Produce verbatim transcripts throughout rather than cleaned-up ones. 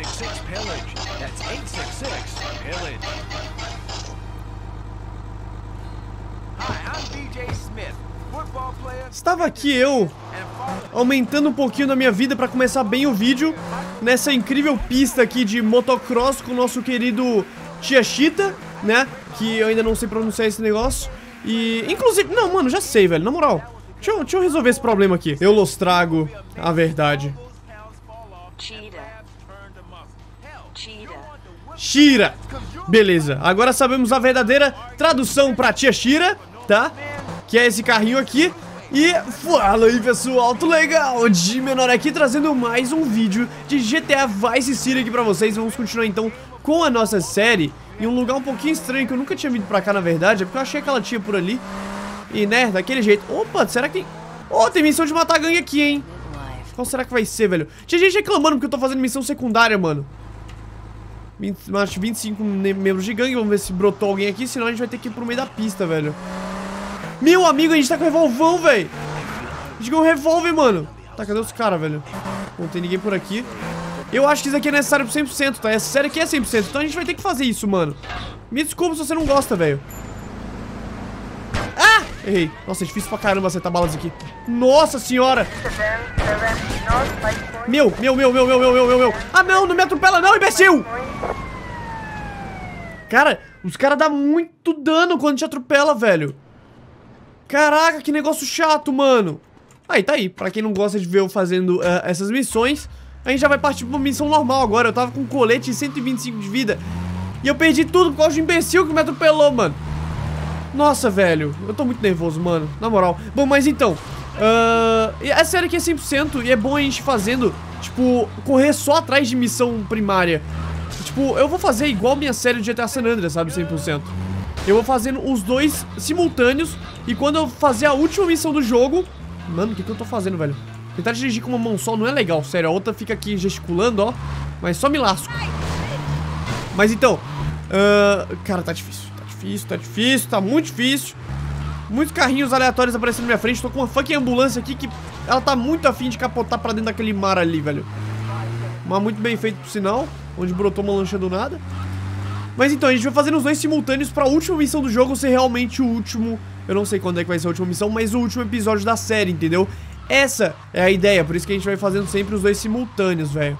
eight six six pillage. That's eight six six pillage. Hi, I'm D J Smith, football player. Estava aqui eu aumentando um pouquinho da minha vida para começar bem o vídeo nessa incrível pista aqui de motocross com o nosso querido Tia Chita, né? Que eu ainda não sei pronunciar esse negócio. E inclusive, não, mano, já sei, velho, na moral. Deixa eu, deixa eu resolver esse problema aqui. Eu los trago a verdade. Shira. Beleza, agora sabemos a verdadeira tradução pra Tia Shira, tá? Que é esse carrinho aqui. E fala aí, pessoal, tudo legal? DMenor aqui trazendo mais um vídeo de G T A Vice City aqui pra vocês. Vamos continuar então com a nossa série em um lugar um pouquinho estranho que eu nunca tinha vindo pra cá, na verdade. É porque eu achei aquela tia por ali e, né, daquele jeito. Opa, será que tem... Oh, tem missão de matar a gangue aqui, hein? Qual será que vai ser, velho? Tinha gente reclamando porque eu tô fazendo missão secundária, mano. vinte, vinte e cinco membros de gangue. Vamos ver se brotou alguém aqui, senão a gente vai ter que ir pro meio da pista, velho. Meu amigo, a gente tá com revolvão, velho. A gente ganhou um revólver, mano. Tá, cadê os caras, velho? Não tem ninguém por aqui. Eu acho que isso aqui é necessário pro cem por cento, tá? Essa série aqui é cem por cento, então a gente vai ter que fazer isso, mano. Me desculpa se você não gosta, velho. Ah! Errei. Nossa, é difícil pra caramba acertar balas aqui. Nossa senhora! Meu, meu, meu, meu, meu, meu, meu, meu, meu. Ah, não, não me atropela não, imbecil! Cara, os caras dão muito dano quando te atropela, velho. Caraca, que negócio chato, mano. Aí, tá aí. Pra quem não gosta de ver eu fazendo uh, essas missões... A gente já vai partir pra uma missão normal agora. Eu tava com um colete e cento e vinte e cinco de vida. E eu perdi tudo por causa de um imbecil que me atropelou, mano. Nossa, velho. Eu tô muito nervoso, mano. Na moral. Bom, mas então. Uh, essa série aqui é cem por cento. E é bom a gente fazendo, tipo, correr só atrás de missão primária. Tipo, eu vou fazer igual minha série de G T A San Andreas, sabe? cem por cento. Eu vou fazendo os dois simultâneos. E quando eu fazer a última missão do jogo... Mano, o que que eu tô fazendo, velho? Tentar dirigir com uma mão só não é legal, sério. A outra fica aqui gesticulando, ó. Mas só me lasco. Mas então uh, cara, tá difícil, tá difícil, tá difícil. Tá muito difícil. Muitos carrinhos aleatórios aparecendo na minha frente. Tô com uma fucking ambulância aqui que ela tá muito afim de capotar pra dentro daquele mar ali, velho. Mas muito bem feito, por sinal. Onde brotou uma lancha do nada. Mas então, a gente vai fazendo os dois simultâneos pra última missão do jogo ser realmente o último. Eu não sei quando é que vai ser a última missão, mas o último episódio da série, entendeu? Essa é a ideia, por isso que a gente vai fazendo sempre os dois simultâneos, velho.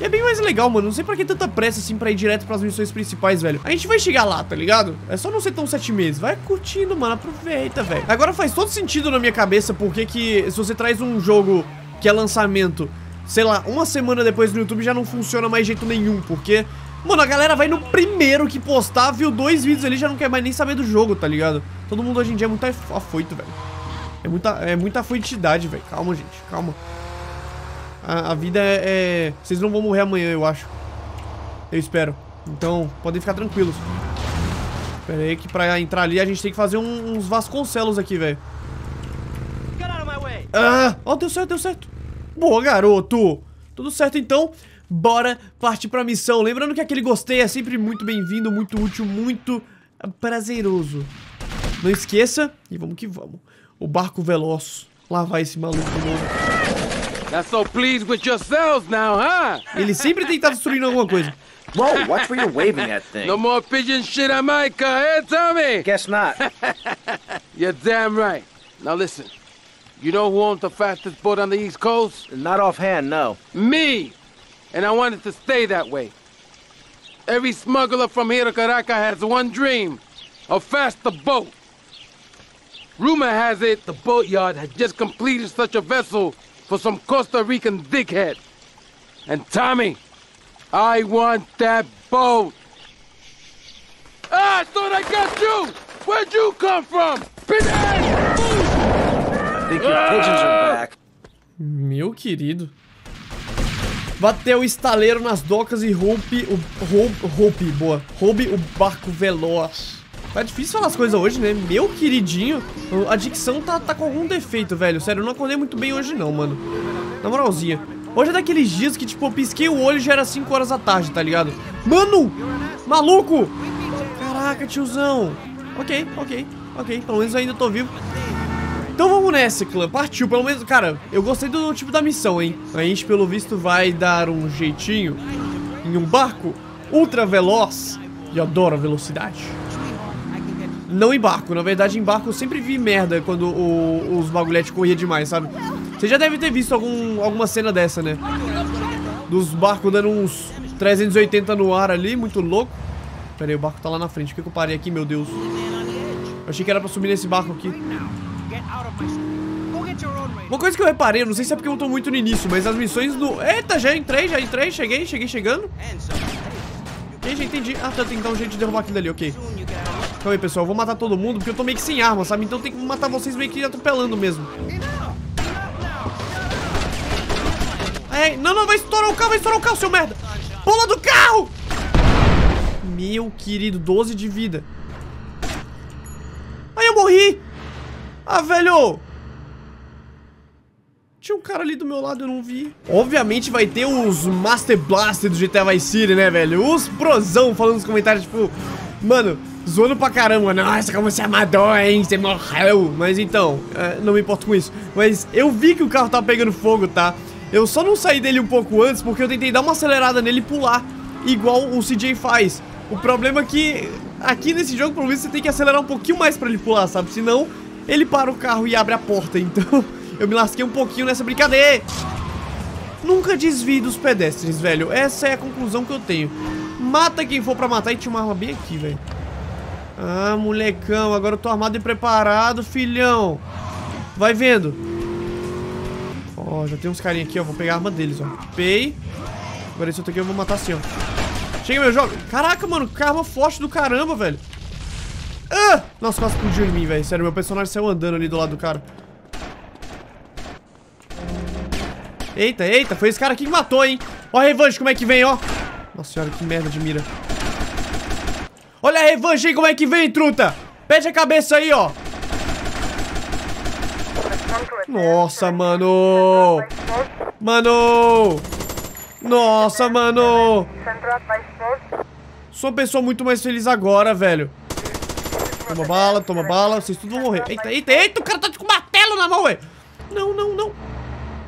E é bem mais legal, mano, não sei pra que tanta pressa assim pra ir direto pras missões principais, velho. A gente vai chegar lá, tá ligado? É só não ser tão sete meses, vai curtindo, mano, aproveita, velho. Agora faz todo sentido na minha cabeça porque que se você traz um jogo que é lançamento, sei lá, uma semana depois no YouTube já não funciona mais jeito nenhum, porque... Mano, a galera vai no primeiro que postar, viu dois vídeos ali, já não quer mais nem saber do jogo, tá ligado? Todo mundo hoje em dia é muito afoito, velho. É muita, é muita furtividade, velho. Calma, gente, calma. A, a vida é, é... Vocês não vão morrer amanhã, eu acho. Eu espero. Então, podem ficar tranquilos. Pera aí que pra entrar ali a gente tem que fazer um, uns Vasconcelos aqui, velho. Ah! Ó, deu certo, deu certo. Boa, garoto. Tudo certo, então. Bora partir pra missão. Lembrando que aquele gostei é sempre muito bem-vindo, muito útil, muito prazeroso. Não esqueça. E vamos que vamos. O barco veloz. Lá vai esse maluco de novo. Ele sempre tem que estar destruindo alguma coisa. Whoa, what were you waving at thing? No more pigeon shit on Micah, eh, Tommy? Guess not. You're damn right. Now listen. You know who owns the fastest boat on the East Coast? Not offhand, no. Me! And I wanted to stay that way. Every smuggler from here to Caracas has one dream. A faster boat. Rumor has it the boatyard had just completed such a vessel for some Costa Rican dickhead. And Tommy, I want that boat. Ah, I thought I got you! Where'd you come from? I think your pigeons are back. Meu querido. Bateu o estaleiro nas docas e rompe o... Rompe, rompe, boa. Roube o barco veloz. Tá difícil falar as coisas hoje, né? Meu queridinho, a dicção tá, tá com algum defeito, velho. Sério, eu não acordei muito bem hoje não, mano. Na moralzinha. Hoje é daqueles dias que, tipo, eu pisquei o olho e já era cinco horas da tarde, tá ligado? Mano! Maluco! Caraca, tiozão. Ok, ok, ok. Pelo menos eu ainda tô vivo. Então vamos nessa, clã. Partiu, pelo menos... Cara, eu gostei do tipo da missão, hein? A gente, pelo visto, vai dar um jeitinho... em um barco ultra veloz, e adoro a velocidade. Não em barco, na verdade em barco eu sempre vi merda quando o, os bagulhetes corriam demais, sabe? Você já deve ter visto algum, alguma cena dessa, né? Dos barcos dando uns trezentos e oitenta no ar ali, muito louco. Pera aí, o barco tá lá na frente, por que, que eu parei aqui, meu Deus? Eu achei que era pra subir nesse barco aqui. Uma coisa que eu reparei, eu não sei se é porque eu tô muito no início, mas as missões do... Eita, já entrei, já entrei, cheguei, cheguei chegando. E já entendi. Ah, tá, tem que dar um jeito de derrubar aquilo ali, ok. Calma aí, pessoal, eu vou matar todo mundo, porque eu tô meio que sem arma, sabe? Então tem que matar vocês meio que atropelando mesmo. É, não, não, vai estourar o carro, vai estourar o carro, seu merda. Pula do carro! Meu querido, doze de vida. Ai, eu morri! Ah, velho! Tinha um cara ali do meu lado, eu não vi. Obviamente vai ter os Master Blaster do G T A Vice City, né, velho? Os prosão falando nos comentários, tipo... Mano, zoando pra caramba. Nossa, como você é amador, hein? Você morreu. Mas então, não me importo com isso. Mas eu vi que o carro tava pegando fogo, tá? Eu só não saí dele um pouco antes porque eu tentei dar uma acelerada nele e pular. Igual o C J faz. O problema é que... Aqui nesse jogo, pelo menos, você tem que acelerar um pouquinho mais pra ele pular, sabe? Senão, ele para o carro e abre a porta. Então, eu me lasquei um pouquinho nessa brincadeira. Nunca desvie dos pedestres, velho. Essa é a conclusão que eu tenho. Mata quem for pra matar. E tinha uma arma bem aqui, velho. Ah, molecão. Agora eu tô armado e preparado, filhão. Vai vendo. Ó, oh, já tem uns carinha aqui, ó. Vou pegar a arma deles, ó. Pei. Agora esse outro aqui eu vou matar assim, ó. Chega, meu jogo. Caraca, mano, que arma forte do caramba, velho. Ah! Nossa, quase explodiu em mim, velho. Sério, meu personagem saiu andando ali do lado do cara. Eita, eita, foi esse cara aqui que matou, hein. Ó a revanche, como é que vem, ó. Nossa senhora, que merda de mira. Olha a revanche aí, como é que vem, truta. Pede a cabeça aí, ó. Nossa, mano. Mano. Nossa, mano. Sou uma pessoa muito mais feliz agora, velho. Toma bala, toma bala. Vocês tudo vão morrer. Eita, eita, eita. O cara tá com martelo na mão, velho. Não, não, não.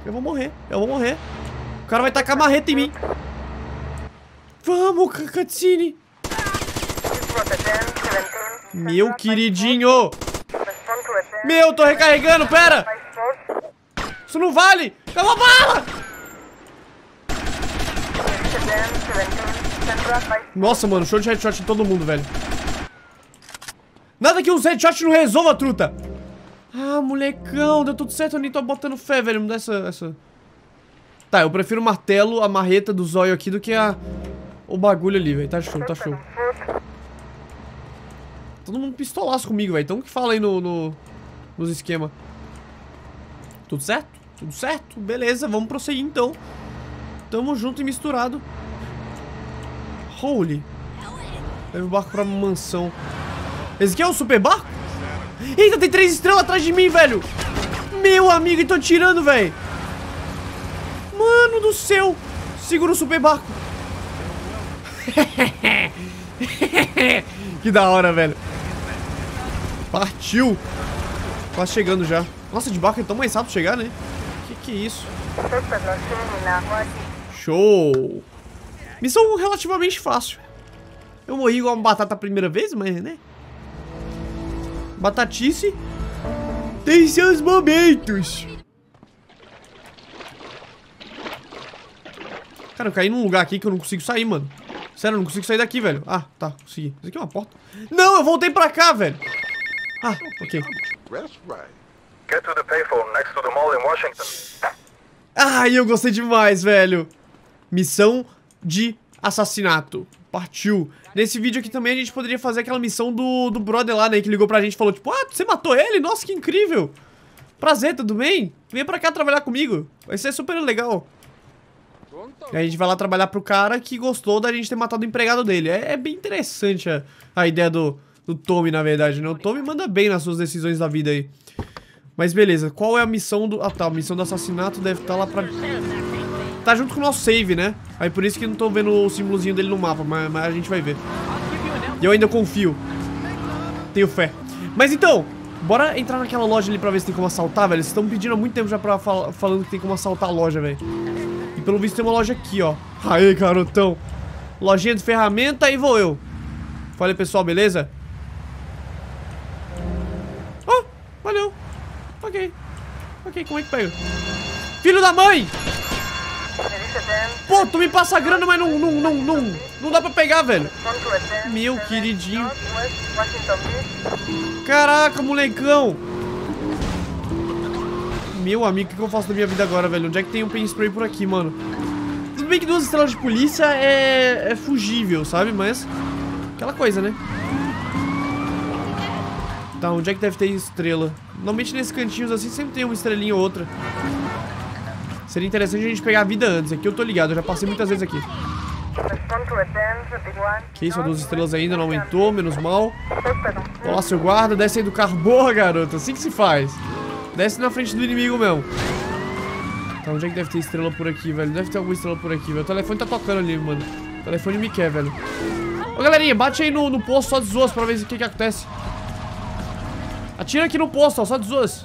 Eu vou morrer, eu vou morrer. O cara vai tacar marreta em mim. Vamos, cutscene. Meu queridinho. Meu, tô recarregando, pera. Isso não vale. É uma bala. Nossa, mano, show de headshot em todo mundo, velho. Nada que um headshot não resolva, truta. Ah, molecão, deu tudo certo. Eu nem tô botando fé, velho, me dá essa, essa... Tá, eu prefiro o martelo, a marreta do zóio aqui do que a... O bagulho ali, velho, tá show, tá show. Todo mundo pistolaço comigo, velho. Então o que fala aí no, no... Nos esquema. Tudo certo? Tudo certo? Beleza, vamos prosseguir então. Tamo junto e misturado. Holy. Leve o barco pra mansão. Esse aqui é o super barco? Eita, tem três estrelas atrás de mim, velho. Meu amigo, estão tirando, velho. Mano do céu. Segura o super barco. Que da hora, velho. Partiu. Quase chegando já. Nossa, de barco é tão mais rápido chegar, né? Que que é isso? Show. Missão relativamente fácil. Eu morri igual uma batata a primeira vez, mas, né? Batatice tem seus momentos. Cara, eu caí num lugar aqui que eu não consigo sair, mano. Sério, eu não consigo sair daqui, velho. Ah, tá, consegui. Isso aqui é uma porta. Não, eu voltei pra cá, velho. Ah, ok. Ai, eu gostei demais, velho. Missão... de assassinato. Partiu. Nesse vídeo aqui também a gente poderia fazer aquela missão do, do brother lá, né? Que ligou pra gente e falou, tipo, ah, você matou ele? Nossa, que incrível. Prazer, tudo bem? Vem pra cá trabalhar comigo. Vai ser super legal. E a gente vai lá trabalhar pro cara que gostou da gente ter matado o empregado dele. É, é bem interessante a, a ideia do, do Tommy, na verdade, né? O Tommy manda bem nas suas decisões da vida aí. Mas beleza, qual é a missão do... Ah, tá, a missão do assassinato deve estar lá pra... Tá junto com o nosso save, né? Aí por isso que não tô vendo o símbolozinho dele no mapa, mas, mas a gente vai ver. E eu ainda confio. Tenho fé. Mas então, bora entrar naquela loja ali pra ver se tem como assaltar, velho. Vocês estão pedindo há muito tempo já pra fal falando que tem como assaltar a loja, velho. E pelo visto tem uma loja aqui, ó. Aê, garotão. lojinha de ferramenta e vou eu. Fala aí, pessoal, beleza? Oh, valeu. Ok. Ok, como é que pega? Filho da mãe! Pô, tu me passa grana, mas não, não, não, não, não dá pra pegar, velho. Meu queridinho. Caraca, molecão. Meu amigo, o que, que eu faço da minha vida agora, velho? Onde é que tem um pen spray por aqui, mano? Tudo bem que duas estrelas de polícia é, é fugível, sabe? Mas aquela coisa, né? Tá, onde é que deve ter estrela? Normalmente nesses cantinhos assim sempre tem uma estrelinha ou outra. Seria interessante a gente pegar a vida antes. Aqui eu tô ligado, eu já passei muitas vezes aqui. Ok, só duas estrelas ainda, não aumentou, menos mal. Olha lá seu guarda, desce aí do carro. Boa, garoto, assim que se faz. Desce na frente do inimigo mesmo. Tá, onde é que deve ter estrela por aqui, velho? Deve ter alguma estrela por aqui, velho. O telefone tá tocando ali, mano. O telefone me quer, velho. Ô, galerinha, bate aí no, no posto só de zoas pra ver o que que acontece. Atira aqui no posto, ó, só de zoas.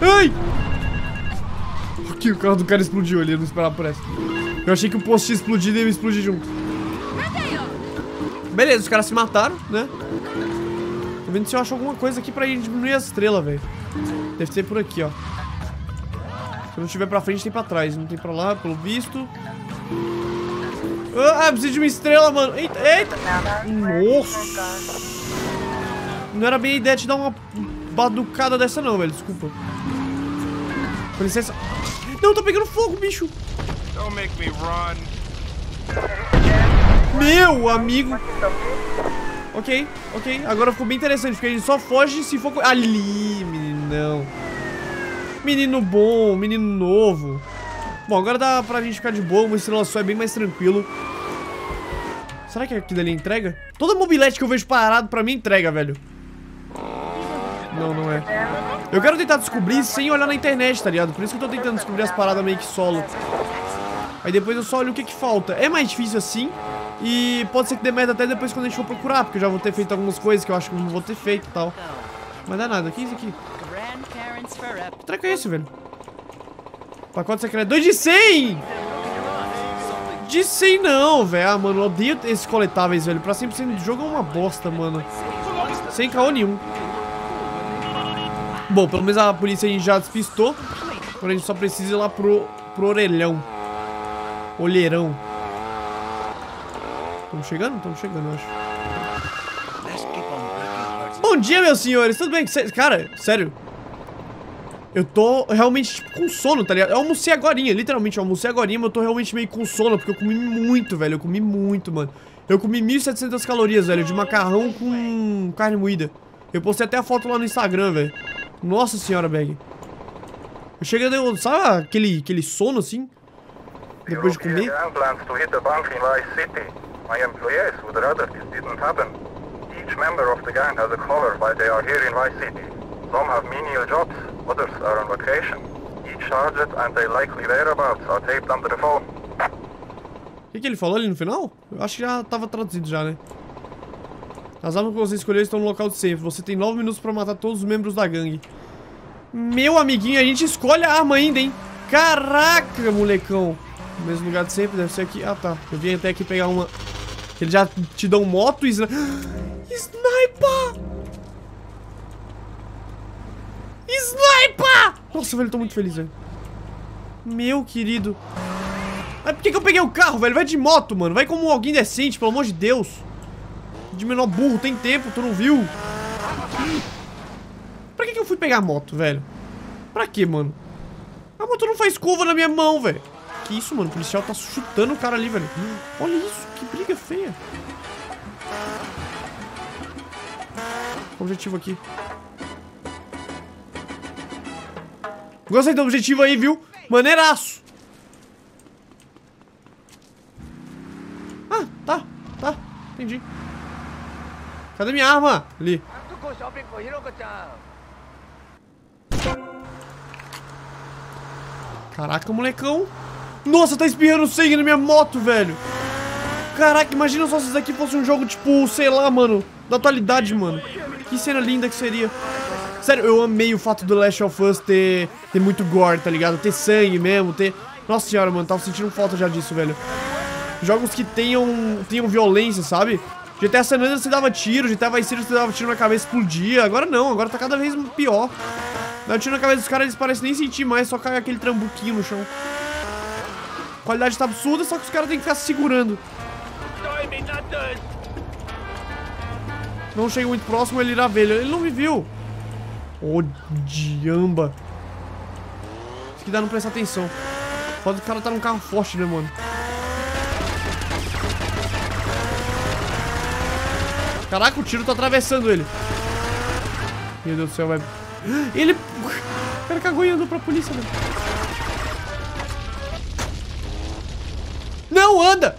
Ai! O carro do cara explodiu ali, eu não esperava por essa. Eu achei que o posto tinha explodido e eu explodi junto. Beleza, os caras se mataram, né? Tô vendo se eu acho alguma coisa aqui pra gente diminuir a estrela, velho. Deve ser por aqui, ó. Se não tiver pra frente, tem pra trás. Não tem pra lá, pelo visto. Ah, preciso de uma estrela, mano. Eita, eita. Nossa. Não era bem a ideia de dar uma baducada dessa não, velho. Desculpa. Com licença. Não, tá pegando fogo, bicho. Don't make me run. Meu amigo. Ok, ok. Agora ficou bem interessante, porque a gente só foge se for... Ali, meninão. Menino bom, menino novo. Bom, agora dá pra gente ficar de boa. Uma estrela só é bem mais tranquilo. Será que aqui dali entrega? Toda mobilete que eu vejo parado pra mim entrega, velho. Não, não é. Eu quero tentar descobrir sem olhar na internet, tá ligado? Por isso que eu tô tentando descobrir as paradas meio que solo. Aí depois eu só olho o que que falta. É mais difícil assim. E pode ser que dê merda até depois quando a gente for procurar, porque eu já vou ter feito algumas coisas que eu acho que eu não vou ter feito e tal. Mas dá nada. O que é isso aqui? Que treco é isso, velho? Pacote secreto. dois de cem! De cem não, velho. Ah, mano, eu odeio esses coletáveis, velho. Pra cem por cento do jogo é uma bosta, mano. Sem caô nenhum. Bom, pelo menos a polícia a gente já despistou. Agora a gente só precisa ir lá pro, pro orelhão. Olheirão. Estamos chegando? Estamos chegando, eu acho. Bom dia, meus senhores. Tudo bem? Cara, sério. Eu tô realmente tipo, com sono, tá ligado? Eu almocei agorinha, literalmente. Eu almocei agorinha, mas eu tô realmente meio com sono. Porque eu comi muito, velho. Eu comi muito, mano. Eu comi mil e setecentas calorias, velho. De macarrão com carne moída. Eu postei até a foto lá no Instagram, velho. Nossa senhora, bag. Eu cheguei, deu, sabe aquele, aquele sono assim? Depois de comer. O que que ele falou ali no final? Eu acho que já tava traduzido já, né? As armas que você escolheu estão no local de safe. Você tem nove minutos pra matar todos os membros da gangue. Meu amiguinho, a gente escolhe a arma ainda, hein? Caraca, molecão. No mesmo lugar de sempre, deve ser aqui. Ah, tá. Eu vim até aqui pegar uma. Eles já te dão moto e... Sniper! Sniper! Nossa, velho, eu tô muito feliz, velho. Meu querido. Mas por que que eu peguei o carro, velho? Vai de moto, mano. Vai como alguém decente, pelo amor de Deus. De menor burro, tem tempo, tu não viu? Pra que que eu fui pegar a moto, velho? Pra que, mano? A moto não faz curva na minha mão, velho. Que isso, mano? O policial tá chutando o cara ali, velho. Olha isso, que briga feia. Objetivo aqui. Gostei do objetivo aí, viu? Maneiraço. Ah, tá, tá, entendi. Cadê minha arma? Ali. Caraca, molecão. Nossa, tá espirrando sangue na minha moto, velho. Caraca, imagina só se isso daqui fosse um jogo tipo, sei lá, mano, da atualidade, mano. Que cena linda que seria. Sério, eu amei o fato do Last of Us ter, ter muito gore, tá ligado? Ter sangue mesmo, ter... Nossa senhora, mano, tava sentindo falta já disso, velho. jogos que tenham, tenham violência, sabe? G T A San Andreas você dava tiro, G T A Vice City você dava tiro na cabeça, explodia. Agora não, agora tá cada vez pior. Dá tiro na cabeça dos caras, eles parecem nem sentir mais, só cai aquele trambuquinho no chão. A qualidade tá absurda, só que os caras tem que ficar se segurando. Não chega muito próximo, ele irá ver. Ele não me viu. Ô, diamba. Isso que dá não prestar atenção. Foda que o cara tá num carro forte, né, mano? Caraca, o tiro tá atravessando ele. Meu Deus do céu, velho. Ele... O cara cagou e andou pra polícia, velho. Não anda!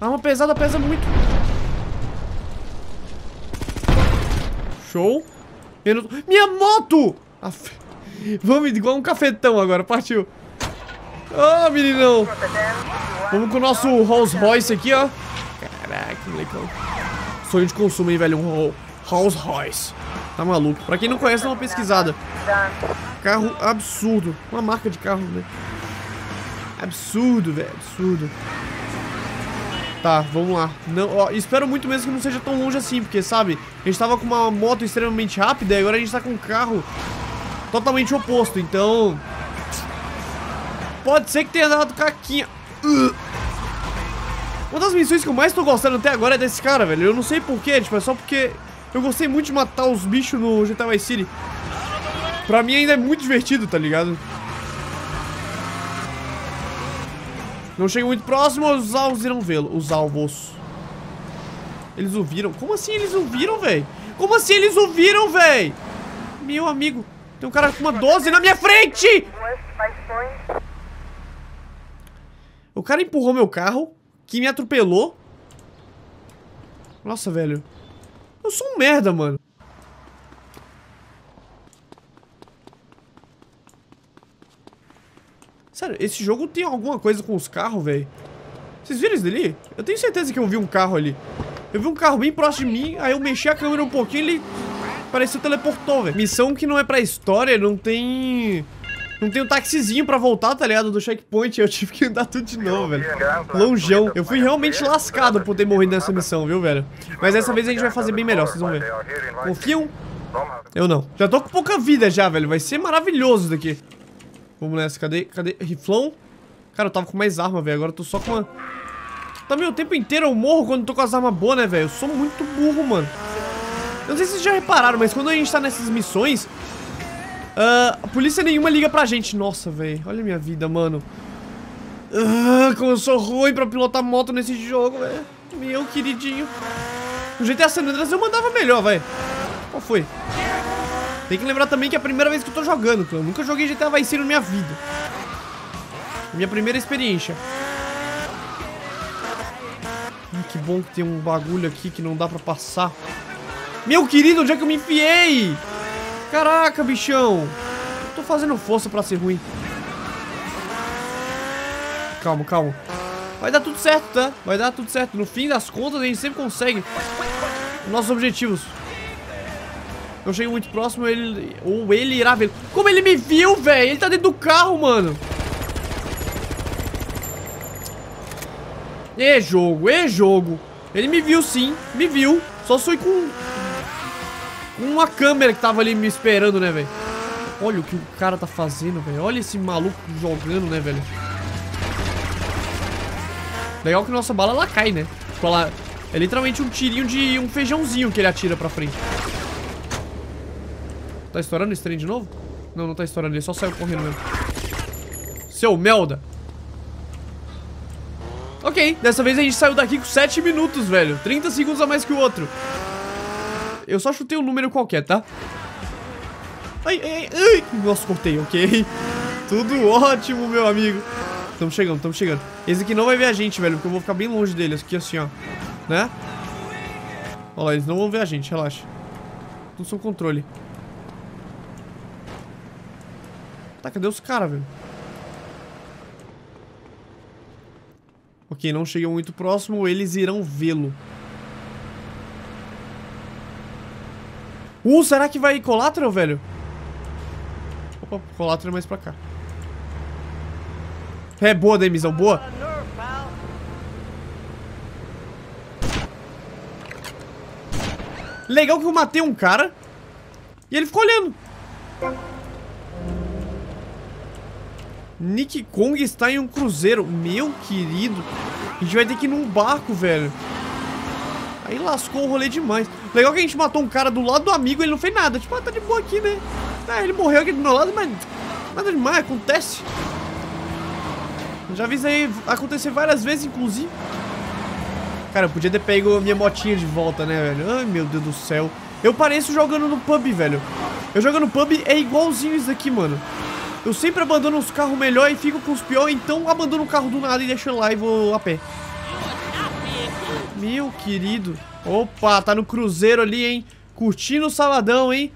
Arma pesada pesa muito. Show. Menos... Minha moto! Aff... Vamos igual um cafetão agora, partiu. Ah, oh, meninão. Vamos com o nosso Rolls Royce aqui, ó. Caraca, molecão. Sonho de consumo, hein, velho. Um Rolls Royce. Tá maluco. Pra quem não conhece, dá uma pesquisada. Carro absurdo. Uma marca de carro, né? Absurdo, velho. Absurdo. Tá, vamos lá. Não, ó, espero muito mesmo que não seja tão longe assim, porque, sabe, a gente tava com uma moto extremamente rápida e agora a gente tá com um carro totalmente oposto, então... Pode ser que tenha dado caquinha. Uh. Uma das missões que eu mais tô gostando até agora é desse cara, velho. Eu não sei porquê, tipo, é só porque eu gostei muito de matar os bichos no G T A Vice City. Pra mim ainda é muito divertido, tá ligado? Não chega muito próximo, os alvos irão vê-lo. Os alvos. Eles o viram. Como assim eles o viram, velho? Como assim eles o viram, velho? Meu amigo. Tem um cara com uma doze na minha frente! O cara empurrou meu carro, que me atropelou. Nossa, velho. Eu sou um merda, mano. Sério, esse jogo tem alguma coisa com os carros, velho. Vocês viram isso dali? Eu tenho certeza que eu vi um carro ali. Eu vi um carro bem próximo de mim, aí eu mexi a câmera um pouquinho e ele pareceu teleportou, velho. Missão que não é pra história, não tem... Não tem um taxizinho pra voltar, tá ligado? Do checkpoint, eu tive que andar tudo de novo, velho. Longeão. Eu fui realmente lascado por ter morrido nessa missão, viu, velho? Mas dessa vez a gente vai fazer bem melhor, vocês vão ver. Confiam? Eu não. Já tô com pouca vida já, velho. Vai ser maravilhoso isso daqui. Vamos nessa, cadê? Cadê? Riflão? Cara, eu tava com mais arma, velho. Agora eu tô só com uma... Também o tempo inteiro eu morro quando eu tô com as armas boas, né, velho? Eu sou muito burro, mano. Eu não sei se vocês já repararam, mas quando a gente tá nessas missões... Uh, a polícia nenhuma liga pra gente. Nossa, velho. Olha a minha vida, mano. Uh, como eu sou ruim pra pilotar moto nesse jogo, velho. Meu queridinho. O G T A San Andreas eu mandava melhor, velho. Qual foi? Tem que lembrar também que é a primeira vez que eu tô jogando, cara. Eu nunca joguei G T A Vice City na minha vida. Minha primeira experiência. Ai, que bom que tem um bagulho aqui que não dá pra passar. Meu querido, onde é que eu me enfiei? Caraca, bichão. Eu tô fazendo força pra ser ruim. Calma, calma. Vai dar tudo certo, tá? Vai dar tudo certo. No fim das contas, a gente sempre consegue os nossos objetivos. Eu chego muito próximo, ele... Ou ele irá ver... Como ele me viu, velho? Ele tá dentro do carro, mano. É jogo, é jogo. Ele me viu sim, me viu. Só fui com... Uma câmera que tava ali me esperando, né, velho? Olha o que o cara tá fazendo, velho. Olha esse maluco jogando, né, velho? Legal que nossa bala, ela cai, né? Tipo, ela... É literalmente um tirinho de... Um feijãozinho que ele atira pra frente. Tá estourando esse trem de novo? Não, não tá estourando, ele só saiu correndo mesmo. Seu melda. Ok, dessa vez a gente saiu daqui com sete minutos, velho. trinta segundos a mais que o outro. Eu só chutei um número qualquer, tá? Ai, ai, ai. Nossa, cortei, ok. Tudo ótimo, meu amigo. Tamo chegando, tamo chegando. Esse aqui não vai ver a gente, velho, porque eu vou ficar bem longe dele. Aqui assim, ó, né? Olha lá, eles não vão ver a gente, relaxa. Tudo sob controle. Tá, cadê os caras, velho? Ok, não chegam muito próximo. Eles irão vê-lo. Uh, será que vai collateral, velho? Opa, collateral é mais pra cá. É, boa, Demizão, boa. Legal que eu matei um cara e ele ficou olhando. Nick Kong está em um cruzeiro. Meu querido, a gente vai ter que ir num barco, velho. Aí lascou o rolê demais. Legal que a gente matou um cara do lado do amigo e ele não fez nada. Tipo, ah, tá de boa aqui, né? Ah, ele morreu aqui do meu lado, mas nada demais, acontece. Já avisei, acontecer várias vezes, inclusive. Cara, eu podia ter pego a minha motinha de volta, né, velho? Ai, meu Deus do céu. Eu pareço jogando no pub, velho. Eu jogando no pub é igualzinho isso daqui, mano. Eu sempre abandono os carros melhor e fico com os piores, então abandono o carro do nada e deixo ele lá e vou a pé. Meu querido. Opa, tá no cruzeiro ali, hein? Curtindo o sabadão, hein?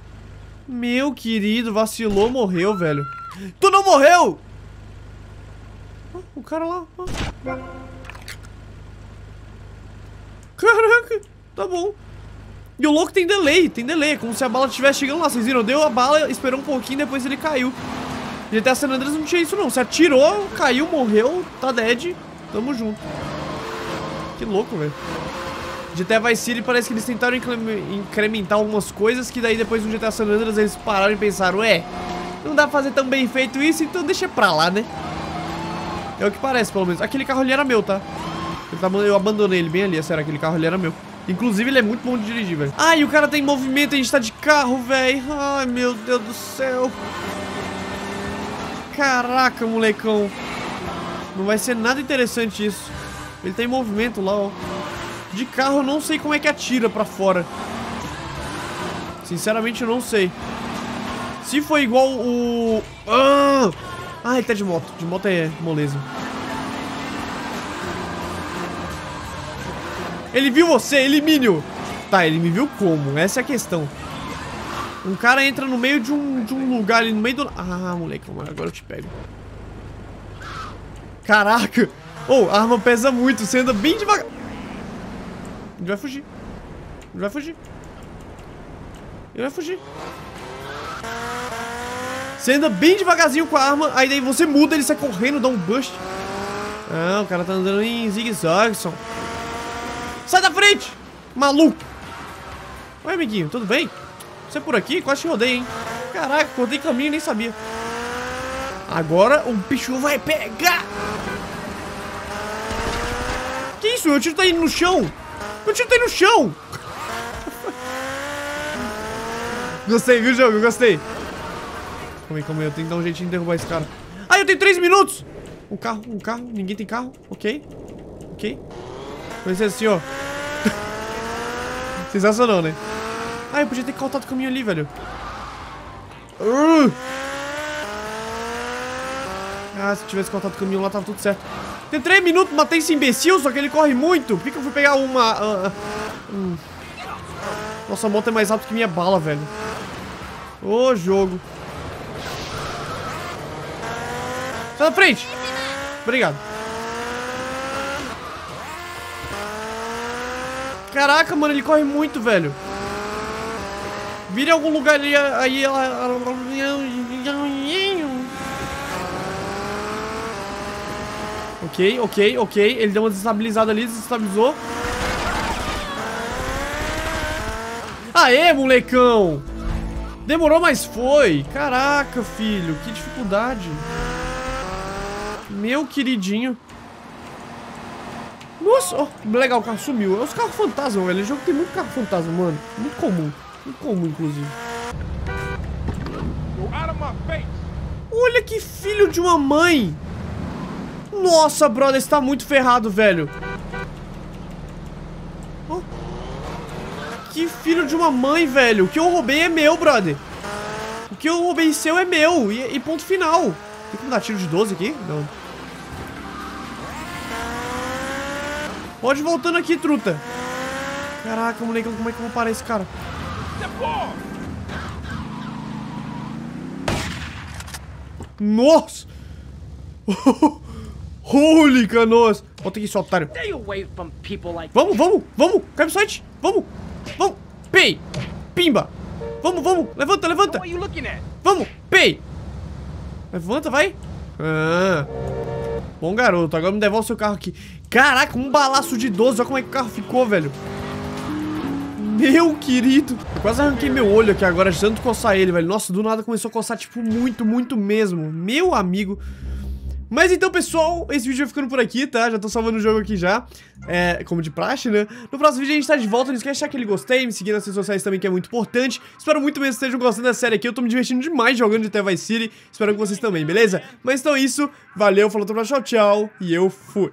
Meu querido, vacilou, morreu, velho. Tu não morreu? Oh, o cara lá. Oh. Caraca, tá bom. E o louco tem delay, tem delay. É como se a bala estivesse chegando lá, vocês viram? Deu a bala, esperou um pouquinho, depois ele caiu. G T A San Andreas não tinha isso não. Você atirou, caiu, morreu, tá dead. Tamo junto. Que louco, velho. G T A Vice City parece que eles tentaram incrementar algumas coisas, que daí depois do G T A San Andreas eles pararam e pensaram, ué, não dá pra fazer tão bem feito isso, então deixa pra lá, né? É o que parece, pelo menos. Aquele carro ali era meu, tá? Eu abandonei ele bem ali, sério, aquele carro ali era meu. Inclusive ele é muito bom de dirigir, velho. Ai, o cara tá em movimento, a gente tá de carro, velho. Ai, meu Deus do céu. Caraca, molecão. Não vai ser nada interessante isso. Ele tá em movimento lá, ó. De carro eu não sei como é que atira pra fora. Sinceramente eu não sei. Se foi igual o... Ah, ah ele tá de moto. De moto é moleza. Ele viu você, elimine-o. Tá, ele me viu como? Essa é a questão. Um cara entra no meio de um, de um lugar ali, no meio do... Ah, moleque, agora eu te pego. Caraca. Oh, a arma pesa muito, você anda bem devagar. Ele vai fugir. Ele vai fugir. Ele vai fugir. Você anda bem devagarzinho com a arma, aí daí você muda, ele sai correndo, dá um bust. Ah, o cara tá andando em zigue-zague, só. Sai da frente, maluco. Oi, amiguinho, tudo bem? Você por aqui? Quase te rodei, hein? Caraca, cortei caminho e nem sabia. Agora o bicho vai pegar. Que isso? Meu tiro tá indo no chão. Meu tiro tá indo no chão. Gostei, viu, jogo? Eu gostei. Calma aí, calma aí. Eu tenho que dar um jeitinho de derrubar esse cara. Ah, eu tenho três minutos. Um carro, um carro. Ninguém tem carro. Ok. Ok. Vai ser assim, ó. Sensacional, né? Ah, eu podia ter cortado o caminho ali, velho. Uh! Ah, se tivesse cortado o caminho lá, tava tudo certo. Tem três minutos, matei esse imbecil, só que ele corre muito. Por que, que eu fui pegar uma... Uh, uh, uh. Nossa, a moto é mais rápida que minha bala, velho. Ô, jogo. Sai da frente. Obrigado. Caraca, mano, ele corre muito, velho. Vira em algum lugar ali, aí ela... Ok, ok, ok. Ele deu uma desestabilizada ali, desestabilizou. Aê, molecão! Demorou, mas foi. Caraca, filho, que dificuldade. Meu queridinho. Nossa, oh, legal, o carro sumiu. É os carros fantasma, velho. O jogo tem muito carro fantasma, mano. Muito comum. Muito comum, inclusive. Olha que filho de uma mãe. Nossa, brother, está muito ferrado, velho. Oh. Que filho de uma mãe, velho. O que eu roubei é meu, brother. O que eu roubei seu é meu. E, e ponto final. Tem como dar tiro de doze aqui? Não. Pode ir voltando aqui, truta. Caraca, moleque, como é que eu vou parar esse cara? Nossa. Holy canoas! Bota aqui, seu otário. Vamos, vamos, vamos! Cai pro site! Vamos! Vamos! Pei! Pimba! Vamos, vamos! Levanta, levanta! Vamos! Pei! Levanta, vai! Ah. Bom garoto, agora me devolve o seu carro aqui. Caraca, um balaço de doze, olha como é que o carro ficou, velho. Meu querido. Eu quase arranquei meu olho aqui agora, de tanto coçar ele, velho. Nossa, do nada começou a coçar, tipo, muito, muito mesmo. Meu amigo. Mas então, pessoal, esse vídeo vai ficando por aqui, tá? Já tô salvando o jogo aqui já, é, como de praxe, né? No próximo vídeo a gente tá de volta, não esquece de deixar aquele gostei, me seguir nas redes sociais também, que é muito importante. Espero muito mesmo que estejam gostando da série aqui, eu tô me divertindo demais jogando G T A Vice City. Espero que vocês também, beleza? Mas então é isso, valeu, falou, tchau, tchau, e eu fui.